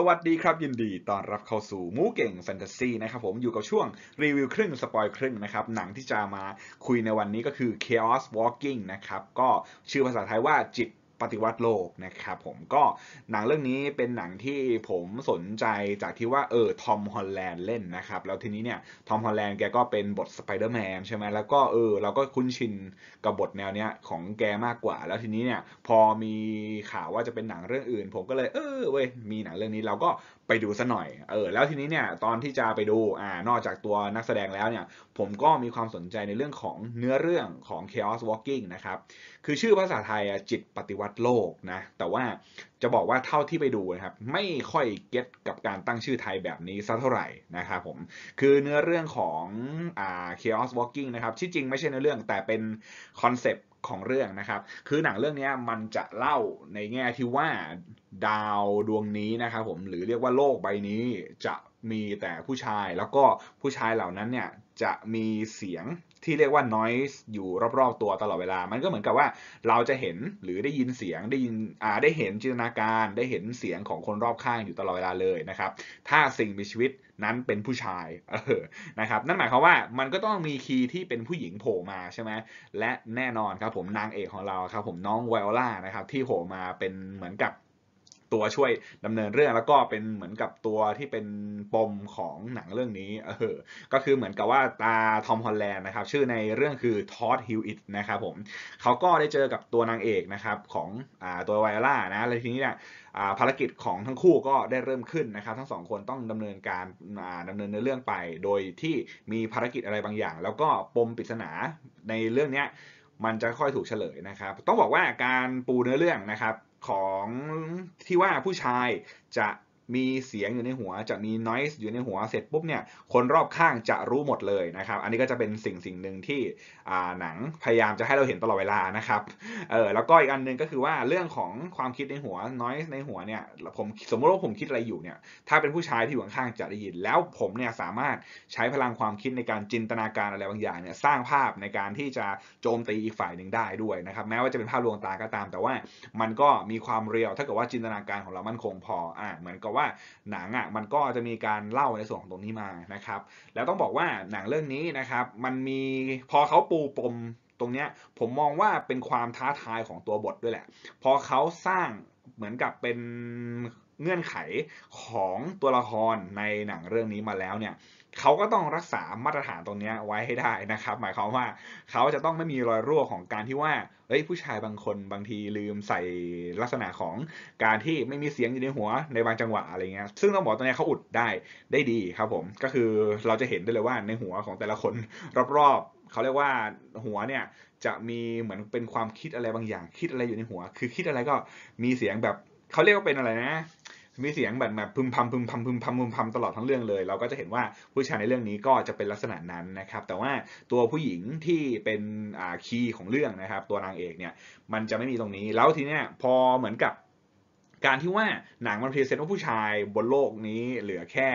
สวัสดีครับยินดีต้อนรับเข้าสู่มูเก่งแฟนตาซีนะครับผมอยู่กับช่วงรีวิวครึ่งสปอยครึ่งนะครับหนังที่จะมาคุยในวันนี้ก็คือ Chaos Walking นะครับก็ชื่อภาษาไทยว่าจิตปฏิวัติโลกนะครับผมก็หนังเรื่องนี้เป็นหนังที่ผมสนใจจากที่ว่าทอมฮอลแลนด์เล่นนะครับแล้วทีนี้เนี่ยทอมฮอลแลนด์แกก็เป็นบทสไปเดอร์แมนใช่ไหมแล้วก็เราก็คุ้นชินกับบทแนวเนี้ยของแกมากกว่าแล้วทีนี้เนี่ยพอมีข่าวว่าจะเป็นหนังเรื่องอื่นผมก็เลยเว้ยมีหนังเรื่องนี้เราก็ไปดูซะหน่อยแล้วทีนี้เนี่ยตอนที่จะไปดูนอกจากตัวนักแสดงแล้วเนี่ยผมก็มีความสนใจในเรื่องของเนื้อเรื่องของ Chaos Walking นะครับคือชื่อภาษาไทยจิตปฏิวัติโลกนะแต่ว่าจะบอกว่าเท่าที่ไปดูนะครับไม่ค่อยเก็ตกับการตั้งชื่อไทยแบบนี้ซะเท่าไหร่นะครับผมคือเนื้อเรื่องของChaos Walking นะครับที่จริงไม่ใช่เนื้อเรื่องแต่เป็นคอนเซปต์ของเรื่องนะครับคือหนังเรื่องนี้มันจะเล่าในแง่ที่ว่าดาวดวงนี้นะครับผมหรือเรียกว่าโลกใบนี้จะมีแต่ผู้ชายแล้วก็ผู้ชายเหล่านั้นเนี่ยจะมีเสียงที่เรียกว่า noise อยู่รอบๆตัวตลอดเวลามันก็เหมือนกับว่าเราจะเห็นหรือได้ยินเสียงได้เห็นจินตนาการได้เห็นเสียงของคนรอบข้างอยู่ตลอดเวลาเลยนะครับถ้าสิ่งมีชีวิตนั้นเป็นผู้ชายนะครับนั่นหมายความว่ามันก็ต้องมีคีย์ที่เป็นผู้หญิงโผล่มาใช่ไหมและแน่นอนครับผมนางเอกของเราครับผมน้องไวโอลานะครับที่โผล่มาเป็นเหมือนกับตัวช่วยดำเนินเรื่องแล้วก็เป็นเหมือนกับตัวที่เป็นปมของหนังเรื่องนี้ก็คือเหมือนกับว่าตาทอมฮอลแลนด์นะครับชื่อในเรื่องคือทอดฮิลอิตนะครับผมเขาก็ได้เจอกับตัวนางเอกนะครับของตัวไวล่านะเลยทีนี้เนี่ยภารกิจของทั้งคู่ก็ได้เริ่มขึ้นนะครับทั้งสองคนต้องดำเนินเรื่องไปโดยที่มีภารกิจอะไรบางอย่างแล้วก็ปมปริศนาในเรื่องนี้มันจะค่อยถูกเฉลยนะครับต้องบอกว่าการปูเนื้อเรื่องนะครับของที่ว่าผู้ชายจะมีเสียงอยู่ในหัวจะมี noise อยู่ในหัวเสร็จปุ๊บเนี่ยคนรอบข้างจะรู้หมดเลยนะครับอันนี้ก็จะเป็นสิ่งหนึ่งที่หนังพยายามจะให้เราเห็นตลอดเวลานะครับแล้วก็อีกอันนึงก็คือว่าเรื่องของความคิดในหัว noise ในหัวเนี่ยผมสมมติว่าผมคิดอะไรอยู่เนี่ยถ้าเป็นผู้ชายที่อยู่ข้างๆจะได้ยินแล้วผมเนี่ยสามารถใช้พลังความคิดในการจินตนาการอะไรบางอย่างเนี่ยสร้างภาพในการที่จะโจมตีอีกฝ่ายหนึ่งได้ด้วยนะครับแม้ว่าจะเป็นภาพลวงตาก็ตามแต่ว่ามันก็มีความเรียลถ้าเกิดว่าจินตนาการของเรามันคงพอเหมือนกับว่าหนังมันก็จะมีการเล่าในส่วนของตรงนี้มานะครับแล้วต้องบอกว่าหนังเรื่องนี้นะครับมันมีพอเขาปูปมตรงเนี้ยผมมองว่าเป็นความท้าทายของตัวบทด้วยแหละพอเขาสร้างเหมือนกับเป็นเงื่อนไขของตัวละครในหนังเรื่องนี้มาแล้วเนี่ยเขาก็ต้องรักษามาตรฐานตรงนี้ไว้ให้ได้นะครับหมายความว่าเขาจะต้องไม่มีรอยรั่วของการที่ว่าผู้ชายบางคนบางทีลืมใส่ลักษณะของการที่ไม่มีเสียงอยู่ในหัวในบางจังหวะอะไรเงี้ยซึ่งต้องบอกตรงนี้เขาอุดได้ดีครับผมก็คือเราจะเห็นได้เลยว่าในหัวของแต่ละคนรอบๆเขาเรียกว่าหัวเนี่ยจะมีเหมือนเป็นความคิดอะไรบางอย่างคิดอะไรอยู่ในหัวคือคิดอะไรก็มีเสียงแบบเขาเรียกว่าเป็นอะไรนะมีเสียงแบบพึมพำตลอดทั้งเรื่องเลยเราก็จะเห็นว่าผู้ชายในเรื่องนี้ก็จะเป็นลักษณะนั้นนะครับแต่ว่าตัวผู้หญิงที่เป็นคีย์ของเรื่องนะครับตัวนางเอกเนี่ยมันจะไม่มีตรงนี้แล้วทีเนี้ยพอเหมือนกับการที่ว่าหนังมันพรีเซนต์ว่าผู้ชายบนโลกนี้เหลือแค่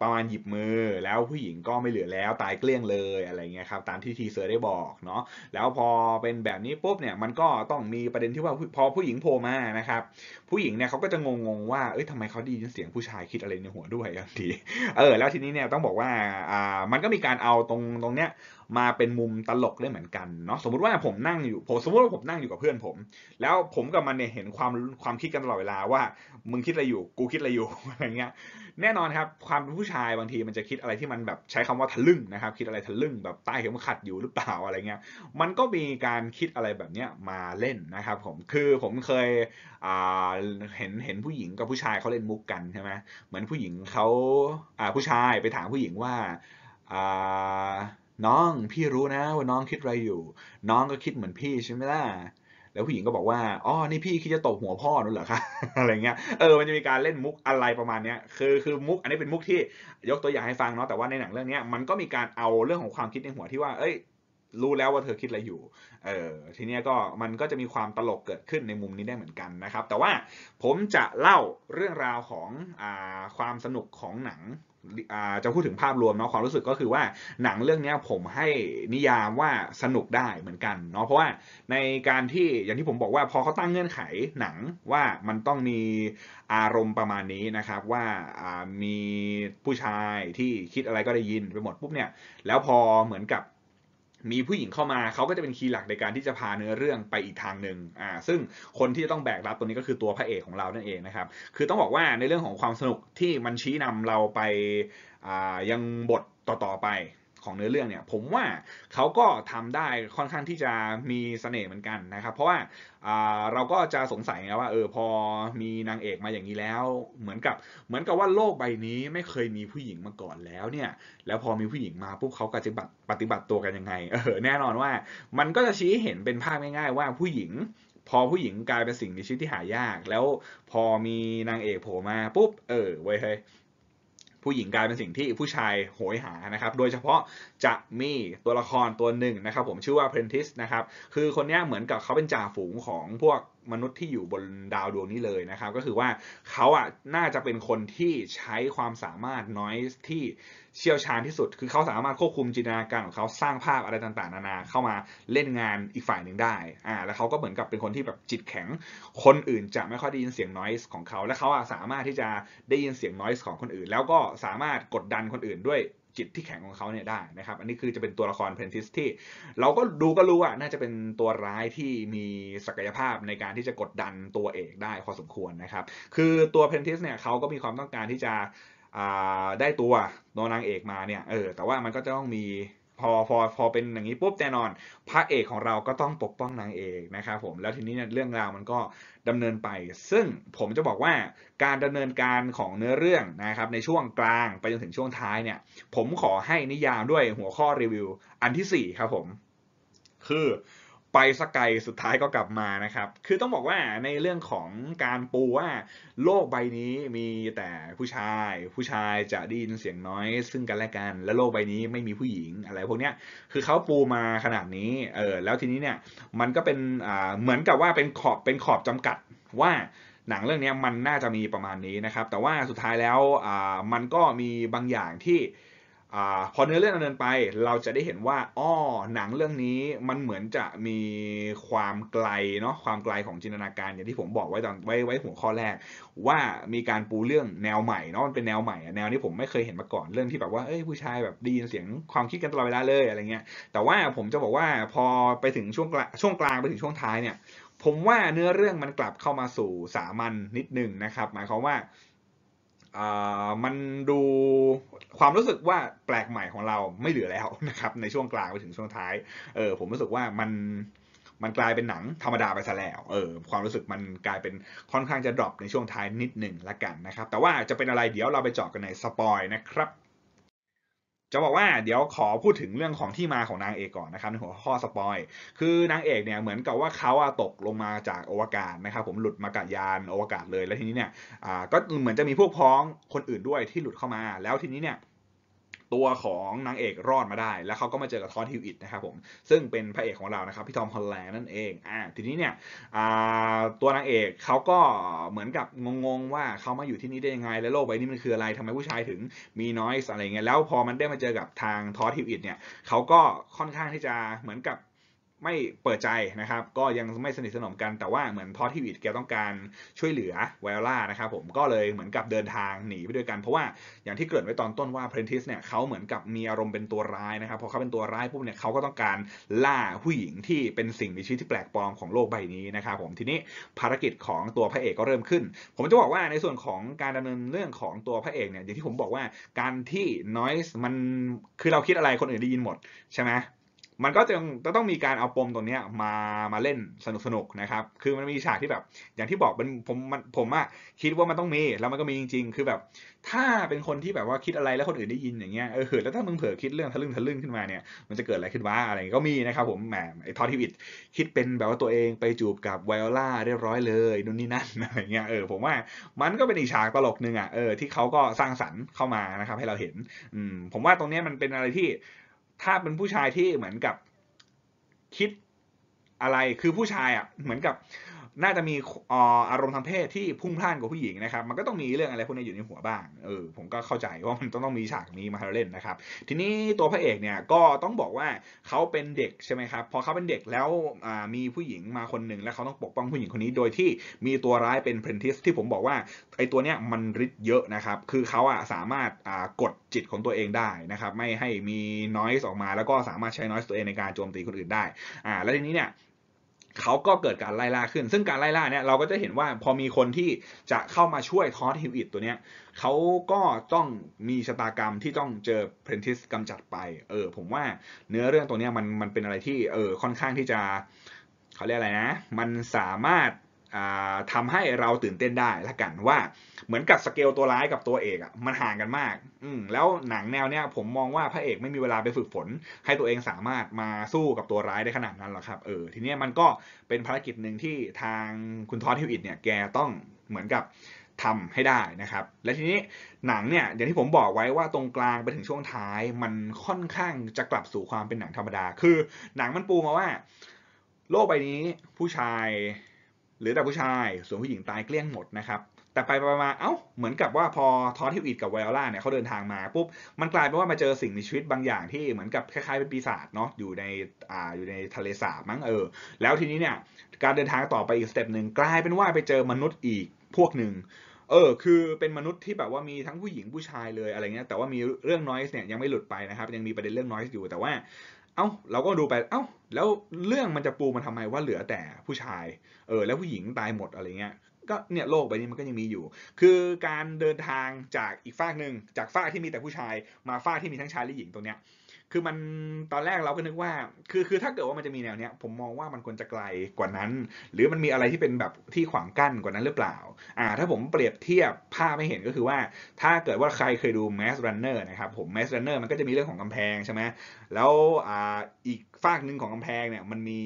ประมาณหยิบมือแล้วผู้หญิงก็ไม่เหลือแล้วตายเกลี้ยงเลยอะไรเงี้ยครับตามที่ทีเซอร์ได้บอกเนาะแล้วพอเป็นแบบนี้ปุ๊บเนี่ยมันก็ต้องมีประเด็นที่ว่าพอผู้หญิงโผล่มานะครับผู้หญิงเนี่ยเขาก็จะงงว่าทำไมเขาได้ยินเสียงผู้ชายคิดอะไรในหัวด้วยบางทีแล้วทีนี้เนี่ยต้องบอกว่ามันก็มีการเอาตรงเนี้ยมาเป็นมุมตลกได้เหมือนกันเนาะสมมุติว่าผมนั่งอยู่สมมติว่าผมนั่งอยู่กับเพื่อนผมแล้วผมกับมันเนี่ยเห็นความคิดกันตลอดเวลาว่ามึงคิดอะไรอยู่กูคิดอะไรอยู่อะไรเงี้ยแน่นอนครับความเป็นผู้ชายบางทีมันจะคิดอะไรที่มันแบบใช้คำว่าทะลึ่งนะครับคิดอะไรทะลึ่งแบบใต้เข็มขัดอยู่หรือเปล่าอะไรเงี้ยมันก็มีการคิดอะไรแบบเนี้ยมาเล่นนะครับผมคือผมเคยเห็นผู้หญิงกับผู้ชายเขาเล่นมุกกันใช่ไหมเหมือนผู้หญิงเขาผู้ชายไปถามผู้หญิงว่าน้องพี่รู้นะว่าน้องคิดอะไรอยู่น้องก็คิดเหมือนพี่ใช่ไหมล่ะแล้วผู้หญิงก็บอกว่าอ๋อนี่พี่คิดจะตบหัวพ่อนั่นเหรอคะอะไรเงี้ยมันจะมีการเล่นมุกอะไรประมาณเนี้ยคือมุกอันนี้เป็นมุกที่ยกตัวอย่างให้ฟังเนาะแต่ว่าในหนังเรื่องนี้มันก็มีการเอาเรื่องของความคิดในหัวที่ว่า รู้แล้วว่าเธอคิดอะไรอยู่ทีนี้ก็มันก็จะมีความตลกเกิดขึ้นในมุมนี้ได้เหมือนกันนะครับแต่ว่าผมจะเล่าเรื่องราวของความสนุกของหนังจะพูดถึงภาพรวมเนาะความรู้สึกก็คือว่าหนังเรื่องนี้ผมให้นิยามว่าสนุกได้เหมือนกันเนาะเพราะว่าในการที่อย่างที่ผมบอกว่าพอเขาตั้งเงื่อนไขหนังว่ามันต้องมีอารมณ์ประมาณนี้นะครับว่ามีผู้ชายที่คิดอะไรก็ได้ยินไปหมดปุ๊บเนี่ยแล้วพอเหมือนกับมีผู้หญิงเข้ามาเขาก็จะเป็นคีย์หลักในการที่จะพาเนื้อเรื่องไปอีกทางหนึ่งซึ่งคนที่จะต้องแบกรับตัวนี้ก็คือตัวพระเอกของเรานั่นเองนะครับคือต้องบอกว่าในเรื่องของความสนุกที่มันชี้นำเราไปยังบทต่อไปของเนื้อเรื่องเนี่ยผมว่าเขาก็ทำได้ค่อนข้างที่จะมีเสน่ห์เหมือนกันนะครับเพราะว่าเราก็จะสงสัยนะว่าพอมีนางเอกมาอย่างนี้แล้วเหมือนกับว่าโลกใบนี้ไม่เคยมีผู้หญิงมาก่อนแล้วเนี่ยแล้วพอมีผู้หญิงมาปุ๊บเขาปฏิบัติตัวกันยังไงแน่นอนว่ามันก็จะชี้เห็นเป็นภาพง่ายๆว่าผู้หญิงพอผู้หญิงกลายเป็นสิ่งมีชีวิตที่หายากแล้วพอมีนางเอกโผล่มาปุ๊บเว้ยเฮ้ยผู้หญิงกลายเป็นสิ่งที่ผู้ชายโหยหานะครับโดยเฉพาะจะมีตัวละครตัวหนึ่งนะครับผมชื่อว่า Prentiss นะครับคือคนนี้เหมือนกับเขาเป็นจ่าฝูงของพวกมนุษย์ที่อยู่บนดาวดวงนี้เลยนะครับก็คือว่าเขาน่าจะเป็นคนที่ใช้ความสามารถน้อยที่เชี่ยวชาญที่สุดคือเขาสามารถควบคุมจินตนาการของเขาสร้างภาพอะไรต่างๆนานาเข้ามาเล่นงานอีกฝ่ายหนึ่งได้แล้วเขาก็เหมือนกับเป็นคนที่แบบจิตแข็งคนอื่นจะไม่ค่อยได้ยินเสียง noise ของเขาและเขาสามารถที่จะได้ยินเสียง noise ของคนอื่นแล้วก็สามารถกดดันคนอื่นด้วยจิตที่แข็งของเขาเนี่ยได้นะครับอันนี้คือจะเป็นตัวละคร Prentiss ที่เราก็ดูก็รู้ว่าน่าจะเป็นตัวร้ายที่มีศักยภาพในการที่จะกดดันตัวเอกได้พอสมควรนะครับคือตัว Prentiss เนี่ยเขาก็มีความต้องการที่จะได้ตัวนางเอกมาเนี่ยแต่ว่ามันก็จะต้องมีพอเป็นอย่างนี้ปุ๊บแน่นอนพระเอกของเราก็ต้องปกป้องนางเอกนะครับผมแล้วทีนี้เนี่ยเรื่องราวมันก็ดำเนินไปซึ่งผมจะบอกว่าการดำเนินการของเนื้อเรื่องนะครับในช่วงกลางไปจนถึงช่วงท้ายเนี่ยผมขอให้นิยามด้วยหัวข้อรีวิวอันที่4ครับผมคือไปสักไกลสุดท้ายก็กลับมานะครับคือต้องบอกว่าในเรื่องของการปูว่าโลกใบนี้มีแต่ผู้ชายจะได้ยินเสียงน้อยซึ่งกันและกันและโลกใบนี้ไม่มีผู้หญิงอะไรพวกเนี้ยคือเขาปูมาขนาดนี้แล้วทีนี้เนี่ยมันก็เป็นเหมือนกับว่าเป็นขอบจำกัดว่าหนังเรื่องนี้มันน่าจะมีประมาณนี้นะครับแต่ว่าสุดท้ายแล้วมันก็มีบางอย่างที่พอเนื้อเรื่องดำเนินไปเราจะได้เห็นว่าหนังเรื่องนี้มันเหมือนจะมีความไกลเนาะความไกลของจินตนาการอย่างที่ผมบอกไว้ไว้หัวข้อแรกว่ามีการปูเรื่องแนวใหม่เนาะมันเป็นแนวใหม่แนวนี้ผมไม่เคยเห็นมาก่อนเรื่องที่แบบว่าผู้ชายแบบได้ยินเสียงความคิดกันตลอดเวลาเลยอะไรเงี้ยแต่ว่าผมจะบอกว่าพอไปถึงช่วงกลางไปถึงช่วงท้ายเนี่ยผมว่าเนื้อเรื่องมันกลับเข้ามาสู่สามัญนิดนึงนะครับหมายความว่ามันดูความรู้สึกว่าแปลกใหม่ของเราไม่เหลือแล้วนะครับในช่วงกลางไปถึงช่วงท้ายผมรู้สึกว่ามันกลายเป็นหนังธรรมดาไปซะแล้วความรู้สึกมันกลายเป็นค่อนข้างจะดรอปในช่วงท้ายนิดหนึ่งละกันนะครับแต่ว่าจะเป็นอะไรเดี๋ยวเราไปเจาะกันในสปอยนะครับจะบอกว่าเดี๋ยวขอพูดถึงเรื่องของที่มาของนางเอกก่อนนะครับในหัวข้อสปอยคือนางเอกเนี่ยเหมือนกับว่าเขาตกลงมาจากอวกาศนะครับผมหลุดมากับยานอวกาศเลยแล้วทีนี้เนี่ยก็เหมือนจะมีพวกพ้องคนอื่นด้วยที่หลุดเข้ามาแล้วทีนี้เนี่ยตัวของนางเอกรอดมาได้แล้วเขาก็มาเจอกับทอดฮิวอิตนะครับผมซึ่งเป็นพระเอกของเรานะครับพี่ทอมฮอลแลนด์นั่นเองทีนี้เนี่ยตัวนางเอกเขาก็เหมือนกับงงๆว่าเขามาอยู่ที่นี่ได้ยังไงและโลกใบนี้มันคืออะไรทำไมผู้ชายถึงมีน้อยอะไรเงี้ยแล้วพอมันได้มาเจอกับทางทอดฮิวอิตเนี่ยเขาก็ค่อนข้างที่จะเหมือนกับไม่เปิดใจนะครับก็ยังไม่สนิทสนมกันแต่ว่าเหมือนทอดฮิวอิตแกต้องการช่วยเหลือไวโอลานะครับผมก็เลยเหมือนกับเดินทางหนีไปด้วยกันเพราะว่าอย่างที่เกริ่นไว้ตอนต้นว่า Prentiss เนี่ยเขาเหมือนกับมีอารมณ์เป็นตัวร้ายนะครับพอเขาเป็นตัวร้ายปุ๊บเนี่ยเขาก็ต้องการล่าผู้หญิงที่เป็นสิ่งมีชีวิตที่แปลกปลอมของโลกใบนี้นะครับผมทีนี้ภารกิจของตัวพระเอกก็เริ่มขึ้นผมจะบอกว่าในส่วนของการดำเนินเรื่องของตัวพระเอกเนี่ยอย่างที่ผมบอกว่าการที่ noise มันคือเราคิดอะไรคนอื่นได้ยินหมดใช่ไหมมันก็จะต้องมีการเอาปมตรงนี้มาเล่นสนุกๆนะครับคือมันมีฉากที่แบบอย่างที่บอกเป็นผมอะคิดว่ามันต้องมีแล้วมันก็มีจริงๆคือแบบถ้าเป็นคนที่แบบว่าคิดอะไรแล้วคนอื่นได้ยินอย่างเงี้ยแล้วถ้ามึงเผลอคิดเรื่องทะลึ่งขึ้นมาเนี่ยมันจะเกิดอะไรขึ้นวะอะไรก็มีนะครับผมแหมไอ้ทอดฮิวอิตคิดเป็นแบบว่าตัวเองไปจูบกับไวโอลาเรียบร้อยเลยนู่นนี่นั่นอะไรเงี้ยผมว่ามันก็เป็นอีกฉากตลกนึงอะที่เขาก็สร้างสรรค์เข้ามานะครับให้เราเห็นผมว่าตรงนี้มันเป็นอะไรที่ถ้าเป็นผู้ชายที่เหมือนกับ คิดอะไรคือผู้ชายอ่ะเหมือนกับน่าจะมีอารมณ์ทางเพศที่พุ่งพล่านกว่าผู้หญิงนะครับมันก็ต้องมีเรื่องอะไรพวกนี้อยู่ในหัวบ้างผมก็เข้าใจว่ามันต้องมีฉากนี้มาเล่นนะครับทีนี้ตัวพระเอกเนี่ยก็ต้องบอกว่าเขาเป็นเด็กใช่ไหมครับพอเขาเป็นเด็กแล้วมีผู้หญิงมาคนหนึ่งแล้วเขาต้องปกป้องผู้หญิงคนนี้โดยที่มีตัวร้ายเป็น Prentiss ที่ผมบอกว่าไอตัวเนี้ยมันฤทธิ์เยอะนะครับคือเขาอ่ะสามารถกดจิตของตัวเองได้นะครับไม่ให้มีนอยส์ออกมาแล้วก็สามารถใช้นอยส์ตัวเองในการโจมตีคนอื่นได้แล้วทีนี้เนี่ยเขาก็เกิดการไล่ล่าขึ้นซึ่งการไล่ล่าเนี่ยเราก็จะเห็นว่าพอมีคนที่จะเข้ามาช่วยทอสฮิวอิตตัวเนี้ยเขาก็ต้องมีชะตากรรมที่ต้องเจอ Prentiss กำจัดไปผมว่าเนื้อเรื่องตรงเนี้ยมันเป็นอะไรที่ค่อนข้างที่จะเขาเรียกอะไรนะมันสามารถทำให้เราตื่นเต้นได้ละกันว่าเหมือนกับสเกลตัวร้ายกับตัวเอกอ่ะมันห่างกันมากแล้วหนังแนวเนี้ยผมมองว่าพระเอกไม่มีเวลาไปฝึกฝนให้ตัวเองสามารถมาสู้กับตัวร้ายได้ขนาดนั้นหรอกครับทีนี้มันก็เป็นภารกิจหนึ่งที่ทางคุณทอดฮิวอิตเนี่ยแกต้องเหมือนกับทำให้ได้นะครับและทีนี้หนังเนี่ยอย่างที่ผมบอกไว้ว่าตรงกลางไปถึงช่วงท้ายมันค่อนข้างจะกลับสู่ความเป็นหนังธรรมดาคือหนังมันปูมาว่าโลกใบนี้ผู้ชายหรือแต่ผู้ชายส่วนผู้หญิงตายเกลี้ยงหมดนะครับแต่ไปมาเอ้าเหมือนกับว่าพอทอสฮิวอิตกับไวโอลาเนี่ยเขาเดินทางมาปุ๊บมันกลายเป็นว่ามาเจอสิ่งมีชีวิตบางอย่างที่เหมือนกับคล้ายๆเป็นปีศาจเนาะอยู่ในทะเลสาบมั้งแล้วทีนี้เนี่ยการเดินทางต่อไปอีกสเต็ปหนึ่งกลายเป็นว่าไปเจอมนุษย์อีกพวกหนึ่งคือเป็นมนุษย์ที่แบบว่ามีทั้งผู้หญิงผู้ชายเลยอะไรเงี้ยแต่ว่ามีเรื่องนอยส์เนี่ยยังไม่หลุดไปนะครับยังมีประเด็นเรื่องนอยส์อยู่แต่ว่าเอ้าเราก็ดูไปเอ้าแล้วเรื่องมันจะปูมาทำไมว่าเหลือแต่ผู้ชายแล้วผู้หญิงตายหมดอะไรเงี้ยก็เนี่ยโลกใบนี้มันก็ยังมีอยู่คือการเดินทางจากอีกฝากหนึ่งจากฝากที่มีแต่ผู้ชายมาฝากที่มีทั้งชายและหญิงตรงเนี้ยคือมันตอนแรกเราก็นึกว่าคือถ้าเกิดว่ามันจะมีแนวเนี้ยผมมองว่ามันควรจะไกลกว่านั้นหรือมันมีอะไรที่เป็นแบบที่ขวางกั้นกว่านั้นหรือเปล่าถ้าผมเปรียบเทียบภาพไม่เห็นก็คือว่าถ้าเกิดว่าใครเคยดู Mass Runner นะครับผม Mass Runner มันก็จะมีเรื่องของกำแพงใช่ไหมแล้วอีกฝากหนึ่งของกำแพงเนี่ยมันมี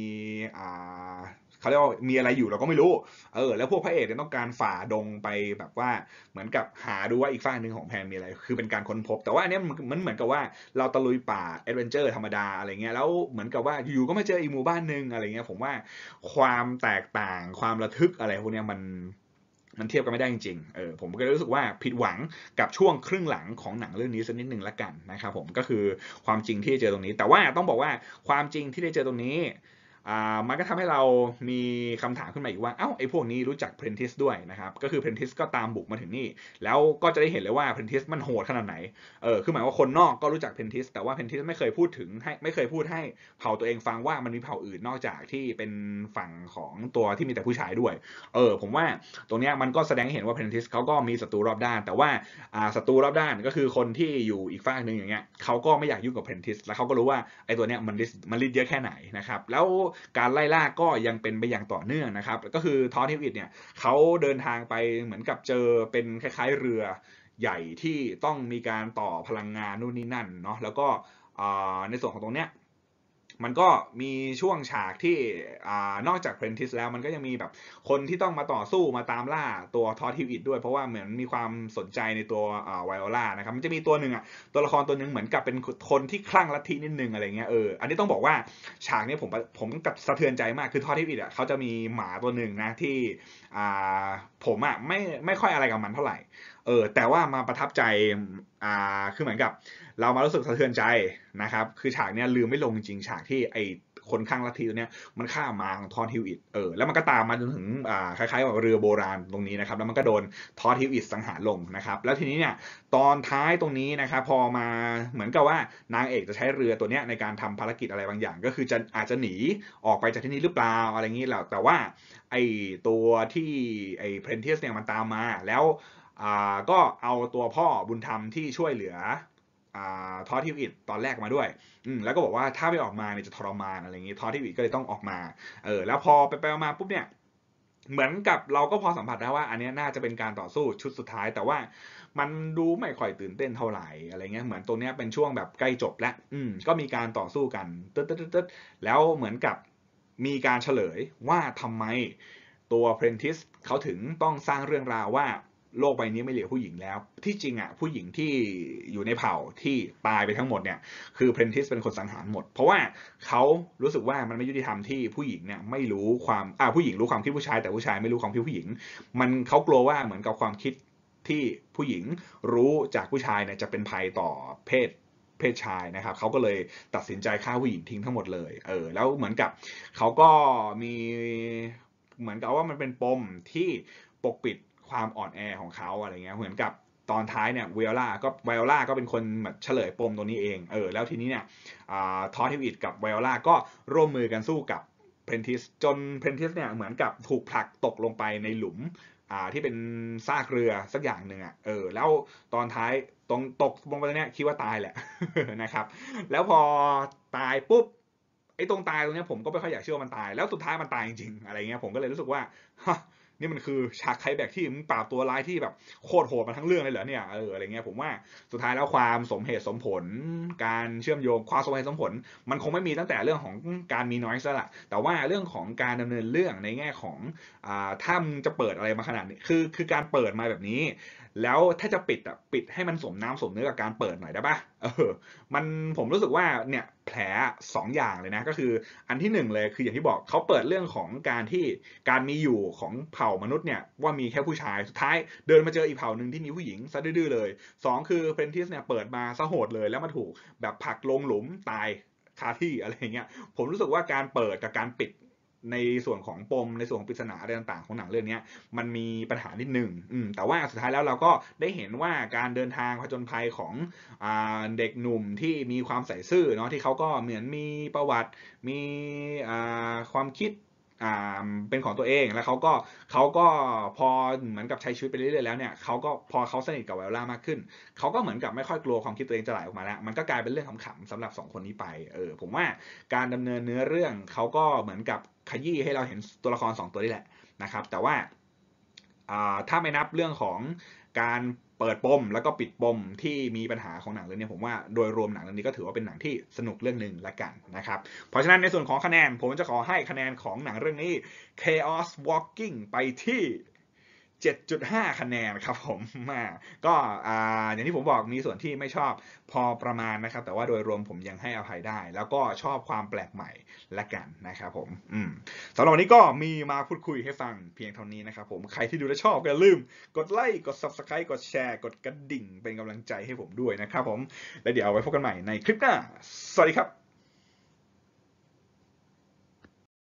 เขาเรียกว่ามีอะไรอยู่เราก็ไม่รู้แล้วพวกพระเอกเนี่ยต้องการฝ่าดงไปแบบว่าเหมือนกับหาดูว่าอีกฝั่งหนึ่งของแพนมีอะไรคือเป็นการค้นพบแต่ว่าอันนี้มันเหมือนกับว่าเราตะลุยป่าแอดเวนเจอร์ธรรมดาอะไรเงี้ยแล้วเหมือนกับว่าอยู่ๆก็มาเจออีกหมู่บ้านหนึ่งอะไรเงี้ยผมว่าความแตกต่างความระทึกอะไรพวกเนี้ยมันเทียบกันไม่ได้จริงๆผมก็รู้สึกว่าผิดหวังกับช่วงครึ่งหลังของหนังเรื่องนี้สักนิดหนึ่งละกันนะครับผมก็คือความจริงที่เจอตรงนี้แต่ว่าต้องบอกว่าความจริงที่ได้เจอตรงนี้มันก็ทำให้เรามีคำถามขึ้นมาอีกว่าเอ้าไอ้พวกนี้รู้จัก Prentiss ด้วยนะครับก็คือ Prentiss ก็ตามบุกมาถึงนี่แล้วก็จะได้เห็นเลยว่า Prentiss มันโหดขนาดไหนคือหมายว่าคนนอกก็รู้จัก Prentiss แต่ว่า Prentiss ไม่เคยพูดถึงให้ไม่เคยพูดให้เผ่าตัวเองฟังว่ามันมีเผ่าอื่นนอกจากที่เป็นฝั่งของตัวที่มีแต่ผู้ชายด้วยผมว่าตรงนี้มันก็แสดงให้เห็นว่า Prentiss เขาก็มีศัตรูรอบด้านแต่ว่าศัตรูรอบด้านก็คือคนที่อยู่อีกฝั่งนึงอย่างเงี้ยเขาก็ไม่อยากยุ่งกับ Prentiss แล้วเขาก็รู้ว่าไอ้ตัวเนี้ยมันฤทธิ์เยอะแค่ไหนนะครับแล้วการไล่ล่าก็ยังเป็นไปอย่างต่อเนื่องนะครับก็คือทอสฮิวอิตเนี่ยเขาเดินทางไปเหมือนกับเจอเป็นคล้ายๆเรือใหญ่ที่ต้องมีการต่อพลังงานนู่นนี่นั่นเนาะแล้วก็ในส่วนของตรงเนี้ยมันก็มีช่วงฉากที่นอกจาก Prentiss แล้วมันก็ยังมีแบบคนที่ต้องมาต่อสู้มาตามล่าตัวทอสฮิวอิตด้วยเพราะว่าเหมือนมีความสนใจในตัวไวโอลานะครับมันจะมีตัวหนึ่งอ่ะตัวละครตัวหนึ่งเหมือนกับเป็นคนที่คลั่งลัทธินิดนึงอะไรเงี้ยอันนี้ต้องบอกว่าฉากนี้ผมกับสะเทือนใจมากคือทอสฮิวอิตอ่ะเขาจะมีหมาตัวหนึ่งนะที่ผมอ่ะไม่ค่อยอะไรกับมันเท่าไหร่แต่ว่ามาประทับใจคือเหมือนกับเรามารู้สึกสะเทือนใจนะครับคือฉากเนี้ยลืมไม่ลงจริงฉากที่ไอคนข้างลัทธิตัวเนี้ยมันฆ่ามาของทอสฮิวอิตแล้วมันก็ตามมาจนถึงคล้ายๆแบบเรือโบราณตรงนี้นะครับแล้วมันก็โดนทอสฮิวอิตสังหารลงนะครับแล้วทีนี้เนี่ยตอนท้ายตรงนี้นะครับพอมาเหมือนกับว่านางเอกจะใช้เรือตัวเนี้ยในการทำภารกิจอะไรบางอย่างก็คือจะอาจจะหนีออกไปจากที่นี่หรือเปล่าอะไรอย่างนี้แหละแต่ว่าไอตัวที่ไอ Prentiss เนี่ยมันตามมาแล้วก็เอาตัวพ่อบุญธรรมที่ช่วยเหลือทอสฮิวอิตตอนแรกมาด้วยแล้วก็บอกว่าถ้าไม่ออกมาเนี่ยจะทรมานอะไรอย่างนี้ทอสฮิวอิตก็เลยต้องออกมาแล้วพอไปมาปุ๊บเนี่ยเหมือนกับเราก็พอสัมผัสได้ว่าอันนี้น่าจะเป็นการต่อสู้ชุดสุดท้ายแต่ว่ามันดูไม่ค่อยตื่นเต้นเท่าไหร่อะไรเงี้ยเหมือนตรงเนี้ยเป็นช่วงแบบใกล้จบแล้วก็มีการต่อสู้กันตึ๊ดแล้วเหมือนกับมีการเฉลยว่าทำไมตัว Prentiss เขาถึงต้องสร้างเรื่องราวว่า โลกใบนี้ไม่เหลือผู้หญิงแล้วที่จริงอ่ะผู้หญิงที่อยู่ในเผ่าที่ตายไปทั้งหมดเนี่ยคือ Prentiss เป็นคนสังหารหมดเพราะว่าเขารู้สึกว่ามันไม่ยุติธรรมที่ผู้หญิงเนี่ยไม่รู้ความผู้หญิงรู้ความคิดผู้ชายแต่ผู้ชายไม่รู้ความคิดผู้หญิงมันเขากลัวว่าเหมือนกับความคิดที่ผู้หญิงรู้จากผู้ชายเนี่ยจะเป็นภัยต่อเพศชายนะครับเขาก็เลยตัดสินใจฆ่าผู้หญิงทิ้งทั้งหมดเลยแล้วเหมือนกับเขาก็มีเหมือนกับว่ามันเป็นปมที่ปกปิดความอ่อนแอของเขาอะไรเงี้ยเหมือนกับตอนท้ายเนี่ยไวโอล่าก็เป็นคนแบบเฉลยปมตัวนี้เองแล้วทีนี้เนี่ยทอสทิวิตกับไวโอล่าก็ร่วมมือกันสู้กับPrentissจนPrentissเนี่ยเหมือนกับถูกผลักตกลงไปในหลุมที่เป็นซากเรือสักอย่างหนึ่งแล้วตอนท้ายตรงตกลงไปเนี่ยคิดว่าตายแหละ นะครับแล้วพอตายปุ๊บไอ้ตรงตายตรงนี้ผมก็ไม่ค่อยอยากเชื่อว่ามันตายแล้วสุดท้ายมันตายจริงๆอะไรเงี้ยผมก็เลยรู้สึกว่านี่มันคือฉากไคแบกที่มึงปราบตัวร้ายที่แบบโคตรโหดมาทั้งเรื่องเลยเหรอเนี่ยอะไรเงี้ยผมว่าสุดท้ายแล้วความสมเหตุสมผลการเชื่อมโยงความสมเหตุสมผลมันคงไม่มีตั้งแต่เรื่องของการมีน้อยซะละแต่ว่าเรื่องของการดำเนินเรื่องในแง่ของถ้ามึงจะเปิดอะไรมาขนาดนี้คือการเปิดมาแบบนี้แล้วถ้าจะปิดปิดให้มันสมน้ำสมเนื้อกับการเปิดหน่อยได้ป่ะมันผมรู้สึกว่าเนี่ยแผล2อย่างเลยนะก็คืออันที่1เลยคืออย่างที่บอกเขาเปิดเรื่องของการมีอยู่ของเผ่ามนุษย์เนี่ยว่ามีแค่ผู้ชายสุดท้ายเดินมาเจออีกเผ่าหนึ่งที่มีผู้หญิงซะดื้อเลย2คือPrentissเนี่ยเปิดมาซะโหดเลยแล้วมาถูกแบบผลักลงหลุมตายคาที่อะไรเงี้ยผมรู้สึกว่าการเปิดกับการปิดในส่วนของปมในส่วนของปริศนาอะไรต่างๆของหนังเรื่องนี้มันมีปัญหานิดหนึ่งแต่ว่าสุดท้ายแล้วเราก็ได้เห็นว่าการเดินทางผจญภัยของเด็กหนุ่มที่มีความใส่ซื่อเนาะที่เขาก็เหมือนมีประวัติมีความคิดเป็นของตัวเองแล้วเขาก็พอเหมือนกับใช้ชีวิตไปเรื่อยๆแล้วเนี่ยเขาก็พอเขาสนิทกับไวโอล่ามากขึ้นเขาก็เหมือนกับไม่ค่อยกลัวความคิดตัวเองจะไหลออกมาแล้วมันก็กลายเป็นเรื่องขำๆสำหรับ2คนนี้ไปผมว่าการดำเนินเนื้อเรื่องเขาก็เหมือนกับขยี้ให้เราเห็นตัวละคร2ตัวนี้แหละนะครับแต่ว่าถ้าไม่นับเรื่องของการเปิดปมแล้วก็ปิดปมที่มีปัญหาของหนังเรื่องนี้ผมว่าโดยรวมหนังเรื่องนี้ก็ถือว่าเป็นหนังที่สนุกเรื่องหนึ่งละกันนะครับเพราะฉะนั้นในส่วนของคะแนนผมจะขอให้คะแนนของหนังเรื่องนี้ Chaos Walking ไปที่ 7.5 คะแนนครับผมก็อย่างที่ผมบอกมีส่วนที่ไม่ชอบพอประมาณนะครับแต่ว่าโดยรวมผมยังให้อภัยได้แล้วก็ชอบความแปลกใหม่ละกันนะครับผมสำหรับวันนี้ก็มีมาพูดคุยให้ฟังเพียงเท่านี้นะครับผมใครที่ดูและชอบก็อย่าลืมกดไลค์กด Subscribe กดแชร์กดกระดิ่งเป็นกำลังใจให้ผมด้วยนะครับผมและเดี๋ยวเอาไว้พบกันใหม่ในคลิปหน้าสวัสดีครับ